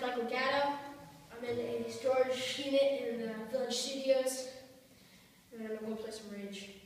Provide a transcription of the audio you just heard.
is Michael Gatto. I'm in a storage unit in the Village Studios, and I'm going to go play some Rage.